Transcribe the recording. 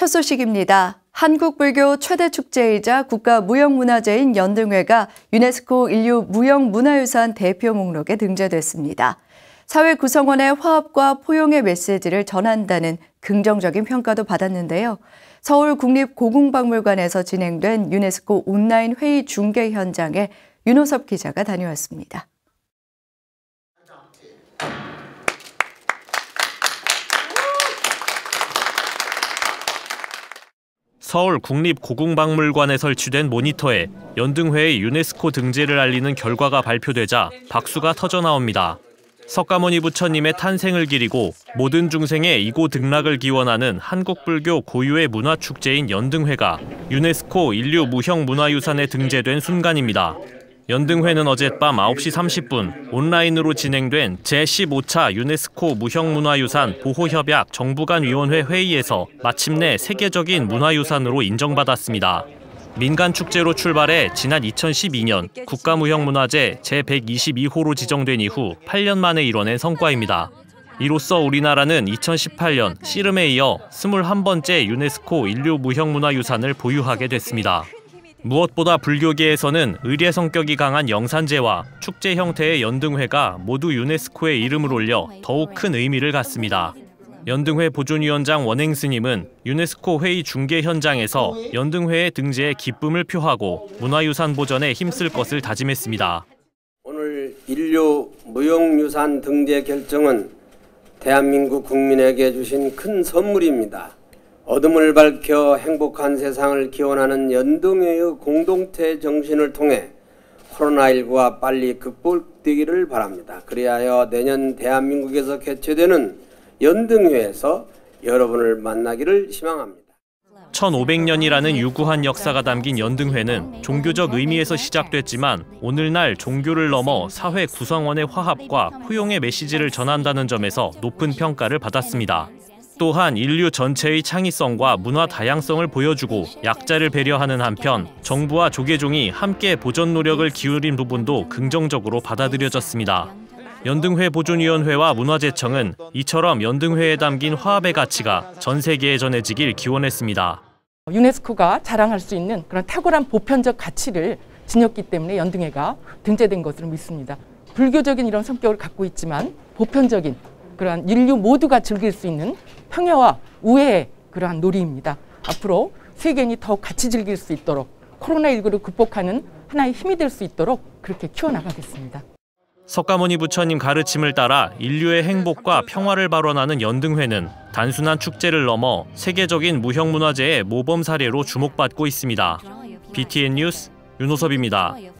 첫 소식입니다. 한국불교 최대 축제이자 국가무형문화재인 연등회가 유네스코 인류 무형문화유산 대표 목록에 등재됐습니다. 사회 구성원의 화합과 포용의 메시지를 전한다는 긍정적인 평가도 받았는데요. 서울 국립고궁박물관에서 진행된 유네스코 온라인 회의 중계 현장에 윤호섭 기자가 다녀왔습니다. 서울 국립고궁박물관에 설치된 모니터에 연등회의 유네스코 등재를 알리는 결과가 발표되자 박수가 터져나옵니다. 석가모니 부처님의 탄생을 기리고 모든 중생의 이고 등락을 기원하는 한국불교 고유의 문화축제인 연등회가 유네스코 인류 무형문화유산에 등재된 순간입니다. 연등회는 어젯밤 9시 30분 온라인으로 진행된 제15차 유네스코 무형문화유산 보호협약 정부 간 위원회 회의에서 마침내 세계적인 문화유산으로 인정받았습니다. 민간 축제로 출발해 지난 2012년 국가무형문화재 제122호로 지정된 이후 8년 만에 이뤄낸 성과입니다. 이로써 우리나라는 2018년 씨름에 이어 21번째 유네스코 인류 무형문화유산을 보유하게 됐습니다. 무엇보다 불교계에서는 의례 성격이 강한 영산제와 축제 형태의 연등회가 모두 유네스코의 이름을 올려 더욱 큰 의미를 갖습니다. 연등회 보존위원장 원행 스님은 유네스코 회의 중계 현장에서 연등회의 등재에 기쁨을 표하고 문화유산 보전에 힘쓸 것을 다짐했습니다. 오늘 인류 무형유산 등재 결정은 대한민국 국민에게 주신 큰 선물입니다. 어둠을 밝혀 행복한 세상을 기원하는 연등회의 공동체 정신을 통해 코로나19가 빨리 극복되기를 바랍니다. 그리하여 내년 대한민국에서 개최되는 연등회에서 여러분을 만나기를 희망합니다. 1500년이라는 유구한 역사가 담긴 연등회는 종교적 의미에서 시작됐지만 오늘날 종교를 넘어 사회 구성원의 화합과 포용의 메시지를 전한다는 점에서 높은 평가를 받았습니다. 또한 인류 전체의 창의성과 문화 다양성을 보여주고 약자를 배려하는 한편 정부와 조계종이 함께 보전 노력을 기울인 부분도 긍정적으로 받아들여졌습니다. 연등회 보존위원회와 문화재청은 이처럼 연등회에 담긴 화합의 가치가 전 세계에 전해지길 기원했습니다. 유네스코가 자랑할 수 있는 그런 탁월한 보편적 가치를 지녔기 때문에 연등회가 등재된 것으로 믿습니다. 불교적인 이런 성격을 갖고 있지만 보편적인 그러한 인류 모두가 즐길 수 있는 평화와 우애의 그러한 놀이입니다. 앞으로 세계인이 더욱 같이 즐길 수 있도록 코로나19를 극복하는 하나의 힘이 될 수 있도록 그렇게 키워나가겠습니다. 석가모니 부처님 가르침을 따라 인류의 행복과 평화를 발원하는 연등회는 단순한 축제를 넘어 세계적인 무형문화재의 모범 사례로 주목받고 있습니다. BTN 뉴스 윤호섭입니다.